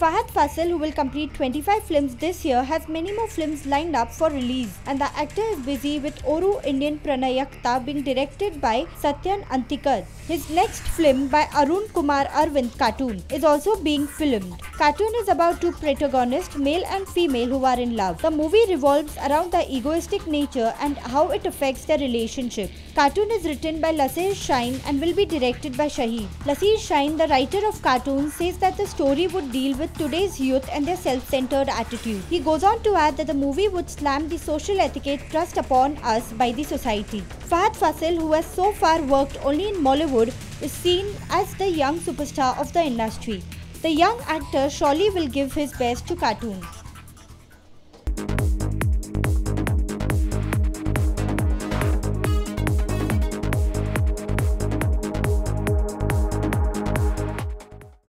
Fahadh Faasil, who will complete 25 films this year, has many more films lined up for release, and the actor is busy with Oru Indian Pranayakatha being directed by Sathyan Anthikad. His next film by Arun Kumar Aravind, Cartoon, is also being filmed. Cartoon is about two protagonists, male and female, who are in love. The movie revolves around the egoistic nature and how it affects their relationship. Cartoon is written by Laser Shine and will be directed by Shaheed. Laser Shine, the writer of Cartoon, says that the story would deal with today's youth and their self-centered attitude. He goes on to add that the movie would slam the social etiquette thrust upon us by the society. Fahadh Faasil, who has so far worked only in Mollywood, is seen as the young superstar of the industry. The young actor surely will give his best to Cartoon.